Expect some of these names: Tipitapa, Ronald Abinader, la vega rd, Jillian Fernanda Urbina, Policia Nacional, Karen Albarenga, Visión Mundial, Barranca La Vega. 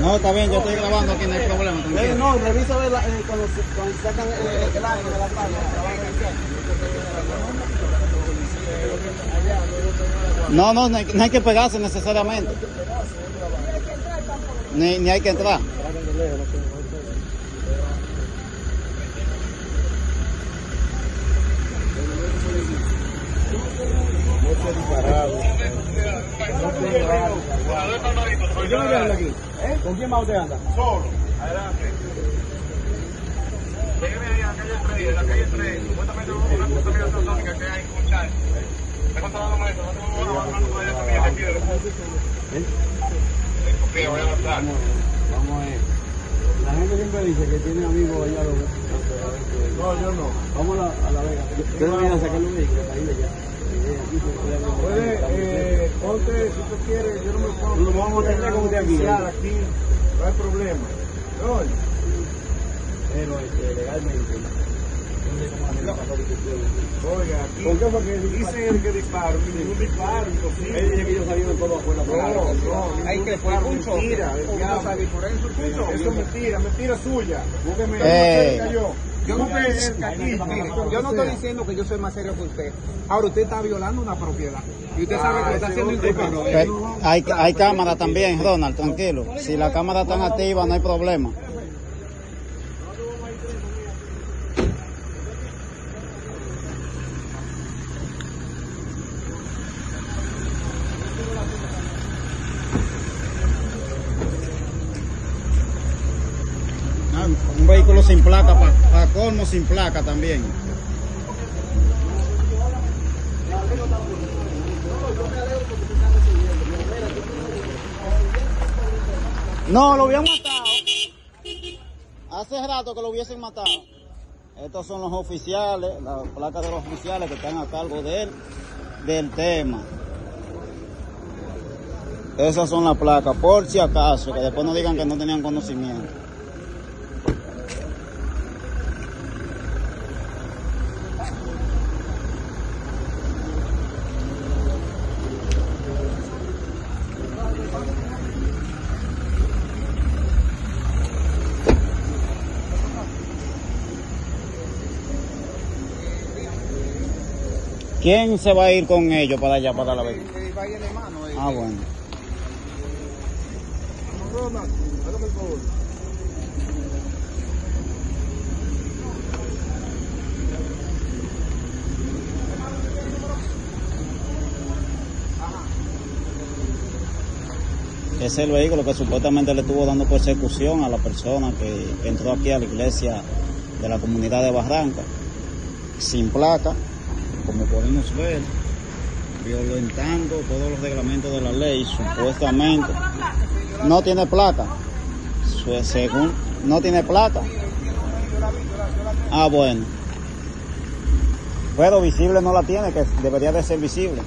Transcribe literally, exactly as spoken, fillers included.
No, está bien, yo estoy grabando aquí, no hay problema. Eh, no, revisa ver la, eh, cuando, cuando sacan el, el aire de la tarde. No, no, no hay, no hay que pegarse necesariamente. Ni, ni hay que entrar. ¿Con quién usted anda aquí? ¿Eh? ¿Con quién más usted anda? Solo. Adelante. Déjeme ahí a la calle tres, en la calle tres. Supuestamente vamos a una construcción autosónica que hay con Charles. Me contaba con eso, no tengo una bajando por allá también de piedra. ¿Eh? Voy a adaptar. Vamos a ver. La gente siempre dice que tiene amigos allá. No, yo no. Vamos a La Vega. Yo le voy a sacar un micro para ir allá. Puede, eh, ponte si tú quieres, yo no me pongo. Lo vamos a tener como de aquí, aquí, no hay problema. No, pero este, legalmente. Oiga, aquí. ¿Por qué? Porque dicen el que disparo, ningún disparo, imposible. Él dice que yo salí de todo afuera. No, hay que fue mucho. Mentira, eso es mentira, mentira suya. Búsqueme, me cayó. Yo no, yo no estoy diciendo que yo soy más serio que usted. Ahora usted está violando una propiedad. Y usted sabe que está haciendo incorrecto. Hay, hay cámara también, Ronald, tranquilo. Si la cámara está activa, no hay problema. Un vehículo sin placa, para pa colmo sin placa también. No, lo habían matado. Hace rato que lo hubiesen matado. Estos son los oficiales, las placas de los oficiales que están a cargo de él, del tema. Esas son las placas, por si acaso, que después no digan que no tenían conocimiento. ¿Quién se va a ir con ellos para allá, para La Vega? Ah, bueno. Es el vehículo que supuestamente le estuvo dando persecución a la persona que, que entró aquí a la iglesia de la comunidad de Barranca, sin placa. Como podemos ver, violentando todos los reglamentos de la ley, supuestamente no tiene placa, según no tiene placa. Ah, bueno, pero visible no la tiene, que debería de ser visible.